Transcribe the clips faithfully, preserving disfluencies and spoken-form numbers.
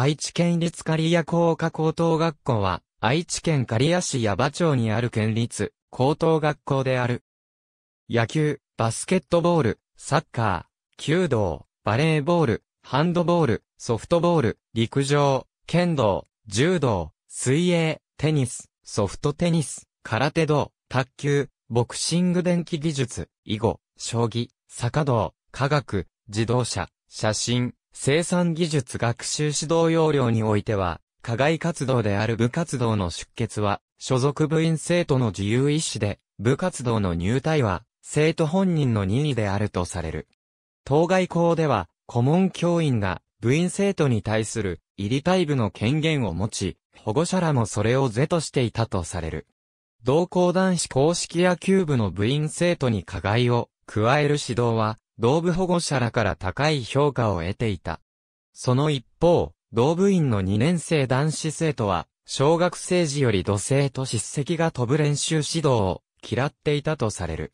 愛知県立刈谷工科高等学校は、愛知県刈谷市矢場町にある県立高等学校である。野球、バスケットボール、サッカー、弓道、バレーボール、ハンドボール、ソフトボール、陸上、剣道、柔道、水泳、テニス、ソフトテニス、空手道、卓球、ボクシング電気技術、囲碁、将棋、酒道、科学、自動車、写真、生産技術学習指導要領においては、課外活動である部活動の出欠は、所属部員生徒の自由意志で、部活動の入退は、生徒本人の任意であるとされる。当該校では、顧問教員が、部員生徒に対する、入退部の権限を持ち、保護者らもそれを是としていたとされる。同校男子硬式野球部の部員生徒に加害を加える指導は、同部保護者らから高い評価を得ていた。その一方、同部員のにねんせい男子生徒は、小学生時より土星と叱責が飛ぶ練習指導を嫌っていたとされる。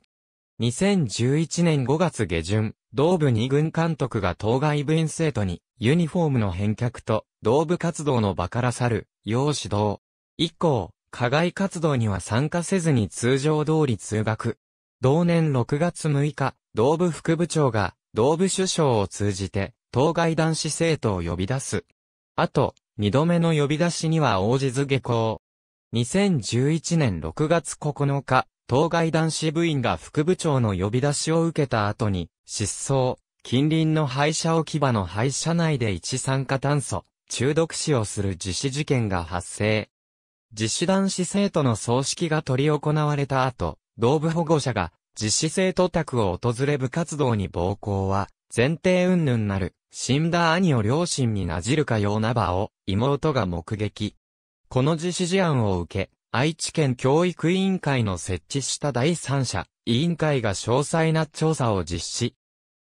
にせんじゅういちねんごがつげじゅん、同部にぐん監督が当該部員生徒に、ユニフォームの返却と、同部活動の場から去る、よう指導。以降、課外活動には参加せずに通常通り通学。同年ろくがつむいか、同部副部長が、同部主将を通じて、当該男子生徒を呼び出す。あと、二度目の呼び出しには応じず下校。にせんじゅういちねんろくがつここのか、当該男子部員が副部長の呼び出しを受けた後に、失踪、近隣の廃車置き場の廃車内で一酸化炭素、中毒死をする自死事件が発生。自死男子生徒の葬式が執り行われた後、同部保護者が、自死生徒宅を訪れ部活動に暴行は、前提云々なる、死んだ兄を両親になじるかような場を、妹が目撃。この自死事案を受け、愛知県教育委員会の設置した第三者、委員会が詳細な調査を実施。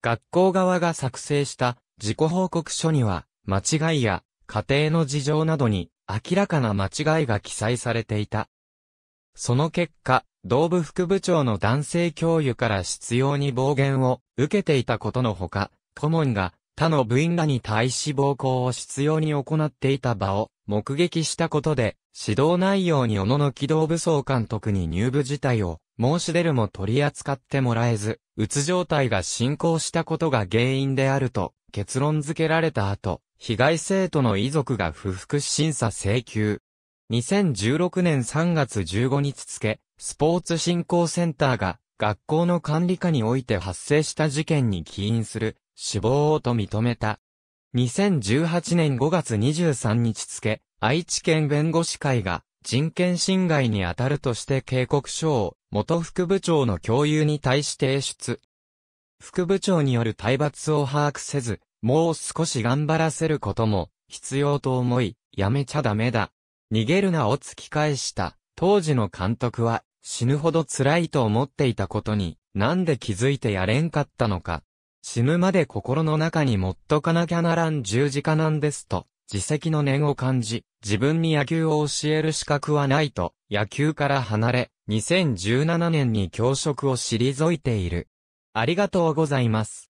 学校側が作成した、自己報告書には、間違いや、家庭の事情などに、明らかな間違いが記載されていた。その結果、同部副部長の男性教諭から執拗に暴言を受けていたことのほか、顧問が他の部員らに対し暴行を執拗に行っていた場を目撃したことで、指導内容におののき同部総監督に入部辞退を申し出るも取り扱ってもらえず、うつ状態が進行したことが原因であると結論付けられた後、被害生徒の遺族が不服審査請求。にせんじゅうろくねんさんがつじゅうごにち付、スポーツ振興センターが学校の管理下において発生した事件に起因する死亡をと認めた。にせんじゅうはちねんごがつにじゅうさんにち付、愛知県弁護士会が人権侵害にあたるとして警告書を元副部長の教諭に対し提出。副部長による体罰を把握せず、もう少し頑張らせることも必要と思い、やめちゃダメだ。逃げるなを突き返した。当時の監督は死ぬほど辛いと思っていたことになんで気づいてやれんかったのか。死ぬまで心の中に持っとかなきゃならん十字架なんですと自責の念を感じ、自分に野球を教える資格はないと野球から離れ、にせんじゅうななねんに教職を退いている。ありがとうございます。